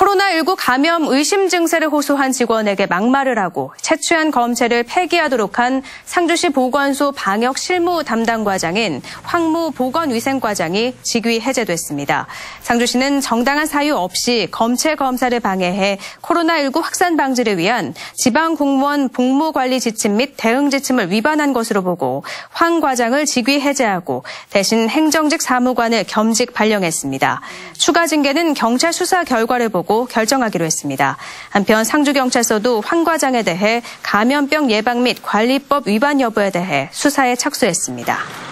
코로나19 감염 의심 증세를 호소한 직원에게 막말을 하고 채취한 검체를 폐기하도록 한 상주시 보건소 방역 실무 담당과장인 황모 보건위생과장이 직위 해제됐습니다. 상주시는 정당한 사유 없이 검체 검사를 방해해 코로나19 확산 방지를 위한 지방공무원 복무관리 지침 및 대응 지침을 위반한 것으로 보고 황 과장을 직위 해제하고 대신 행정직 사무관을 겸직 발령했습니다. 추가 징계는 경찰 수사 결과를 보고 결정하기로 했습니다. 한편 상주경찰서도 황 과장에 대해 감염병 예방 및 관리법 위반 여부에 대해 수사에 착수했습니다.